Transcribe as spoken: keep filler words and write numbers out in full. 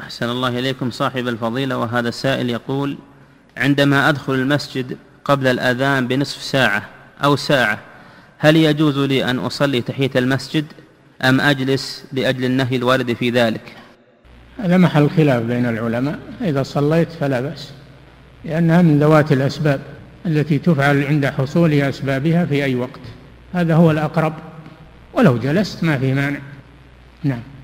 أحسن الله إليكم صاحب الفضيلة. وهذا السائل يقول: عندما أدخل المسجد قبل الأذان بنصف ساعة أو ساعة، هل يجوز لي أن أصلي تحية المسجد أم أجلس لأجل النهي الوارد في ذلك؟ هذا محل خلاف بين العلماء. إذا صليت فلا بأس، لأنها من ذوات الأسباب التي تفعل عند حصول أسبابها في أي وقت، هذا هو الأقرب، ولو جلست ما في مانع. نعم.